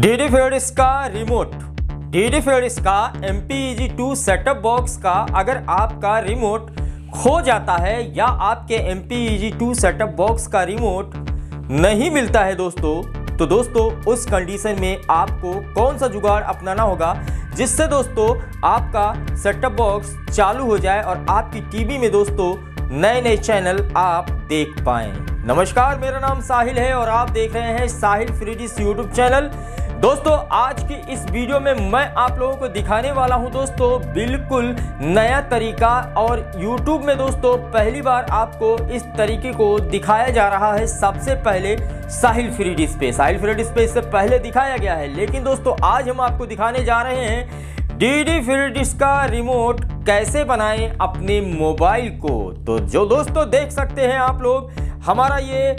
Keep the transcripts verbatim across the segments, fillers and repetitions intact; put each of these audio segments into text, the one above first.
DD free dish का remote. DD free dish का M P E G two setup box का अगर आपका रिमोट खो जाता है या आपके M P E G two setup box का रिमोट नहीं मिलता है दोस्तों, तो दोस्तों उस कंडीशन में आपको कौन सा जुगाड़ अपनाना होगा जिससे दोस्तों आपका सेटअप बॉक्स चालू हो जाए और आपकी टीवी में दोस्तों नए नए चैनल आप देख पाएँ। नमस्कार, मेरा नाम साहिल है और आप देख रहे हैं Sahil free dish YouTube channel. दोस्तों आज की इस वीडियो में मैं आप लोगों को दिखाने वाला हूं दोस्तों बिल्कुल नया तरीका, और यूट्यूब में दोस्तों पहली बार आपको इस तरीके को दिखाया जा रहा है। सबसे पहले साहिल फ्री डिश पे साहिल फ्री डिश पे इससे पहले दिखाया गया है, लेकिन दोस्तों आज हम आपको दिखाने जा रहे हैं डीडी फ्री डिश का रिमोट कैसे बनाएं अपने मोबाइल को। तो जो दोस्तों देख सकते हैं आप लोग, हमारा ये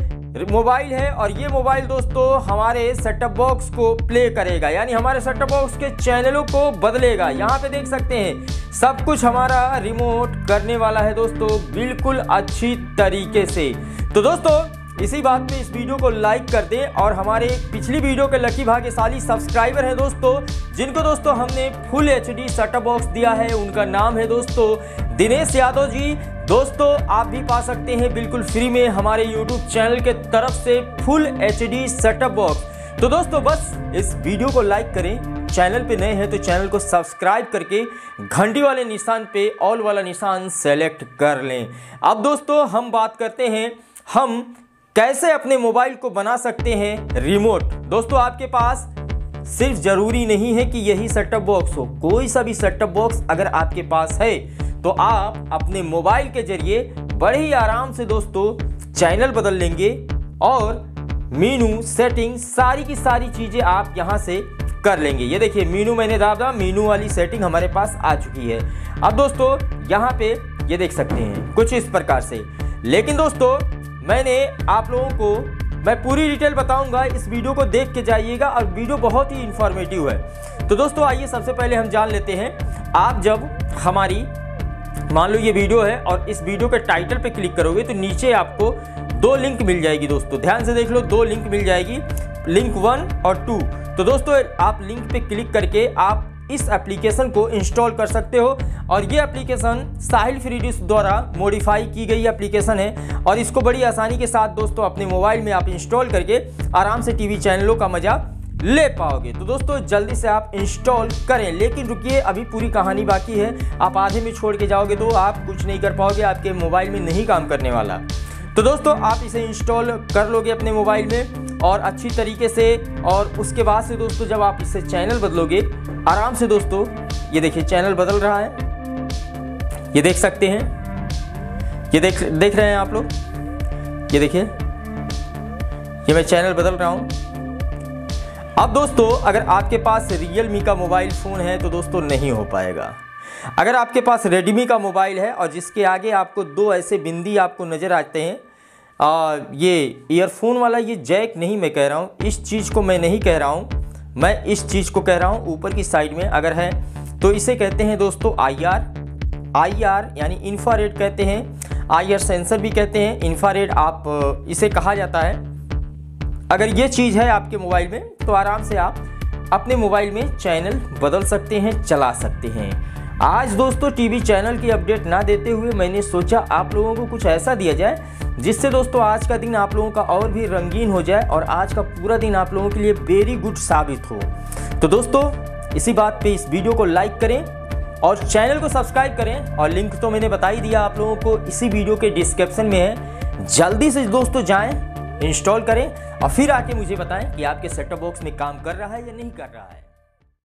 मोबाइल है और ये मोबाइल दोस्तों हमारे सेटअप बॉक्स को प्ले करेगा, यानी हमारे सेटअप बॉक्स के चैनलों को बदलेगा। यहाँ पे देख सकते हैं सब कुछ हमारा रिमोट करने वाला है दोस्तों बिल्कुल अच्छी तरीके से। तो दोस्तों इसी बात पे इस वीडियो को लाइक कर दें, और हमारे पिछली वीडियो के लकी भाग्यशाली सब्सक्राइबर हैं दोस्तों, जिनको दोस्तों हमने full H D setup box दिया है। उनका नाम है दोस्तों दिनेश यादव जी। दोस्तों आप भी पा सकते हैं बिल्कुल फ्री में हमारे यूट्यूब चैनल के तरफ से full H D setup box. तो दोस्तों बस इस वीडियो को लाइक करें, चैनल पे नए हैं तो चैनल को सब्सक्राइब करके घंटी वाले निशान पे ऑल वाला निशान सेलेक्ट कर लें। अब दोस्तों हम बात करते हैं हम कैसे अपने मोबाइल को बना सकते हैं रिमोट। दोस्तों आपके पास सिर्फ ज़रूरी नहीं है कि यही सेट टॉप बॉक्स हो, कोई सा भी सेट टॉप बॉक्स अगर आपके पास है तो आप अपने मोबाइल के जरिए बड़े ही आराम से दोस्तों चैनल बदल लेंगे, और मेनू सेटिंग सारी की सारी चीज़ें आप यहाँ से कर लेंगे। ये देखिए मेनू मैंने दाबा, मेनू वाली सेटिंग हमारे पास आ चुकी है। अब दोस्तों यहाँ पे ये देख सकते हैं कुछ इस प्रकार से, लेकिन दोस्तों मैंने आप लोगों को मैं पूरी डिटेल बताऊंगा, इस वीडियो को देख के जाइएगा और वीडियो बहुत ही इन्फॉर्मेटिव है। तो दोस्तों आइए सबसे पहले हम जान लेते हैं, आप जब हमारी मान लो ये वीडियो है और इस वीडियो के टाइटल पे क्लिक करोगे तो नीचे आपको दो लिंक मिल जाएगी दोस्तों, ध्यान से देख लो, दो लिंक मिल जाएगी, लिंक वन और टू। तो दोस्तों आप लिंक पर क्लिक करके आप इस एप्लीकेशन को इंस्टॉल कर सकते हो, और ये एप्लीकेशन साहिल फ्री डिश द्वारा मॉडिफाई की गई एप्लीकेशन है, और इसको बड़ी आसानी के साथ दोस्तों अपने मोबाइल में आप इंस्टॉल करके आराम से टीवी चैनलों का मज़ा ले पाओगे। तो दोस्तों जल्दी से आप इंस्टॉल करें, लेकिन रुकिए अभी पूरी कहानी बाकी है। आप आधे में छोड़ के जाओगे तो आप कुछ नहीं कर पाओगे, आपके मोबाइल में नहीं काम करने वाला। तो दोस्तों आप इसे इंस्टॉल कर लोगे अपने मोबाइल में और अच्छी तरीके से, और उसके बाद से दोस्तों जब आप इसे चैनल बदलोगे आराम से दोस्तों, ये देखिए चैनल बदल रहा है, ये देख सकते हैं, ये देख देख रहे हैं आप लोग, ये देखिए ये मैं चैनल बदल रहा हूँ। अब दोस्तों अगर आपके पास रियलमी का मोबाइल फ़ोन है तो दोस्तों नहीं हो पाएगा। अगर आपके पास रेडमी का मोबाइल है और जिसके आगे आपको दो ऐसे बिंदी आपको नज़र आते हैं, आ, ये ईयरफोन वाला ये जैक नहीं मैं कह रहा हूँ, इस चीज़ को मैं नहीं कह रहा हूँ, मैं इस चीज़ को कह रहा हूँ ऊपर की साइड में अगर है तो इसे कहते हैं दोस्तों आई आर। आई आर यानी इंफ्रारेड कहते हैं, आई आर सेंसर भी कहते हैं, इंफ्रारेड आप इसे कहा जाता है। अगर ये चीज़ है आपके मोबाइल में तो आराम से आप अपने मोबाइल में चैनल बदल सकते हैं, चला सकते हैं। आज दोस्तों टीवी चैनल की अपडेट ना देते हुए मैंने सोचा आप लोगों को कुछ ऐसा दिया जाए जिससे दोस्तों आज का दिन आप लोगों का और भी रंगीन हो जाए, और आज का पूरा दिन आप लोगों के लिए वेरी गुड साबित हो। तो दोस्तों इसी बात पे इस वीडियो को लाइक करें और चैनल को सब्सक्राइब करें, और लिंक तो मैंने बता ही दिया आप लोगों को, इसी वीडियो के डिस्क्रिप्शन में है। जल्दी से दोस्तों जाएँ, इंस्टॉल करें और फिर आके मुझे बताएँ कि आपके सेट टॉप बॉक्स में काम कर रहा है या नहीं कर रहा है।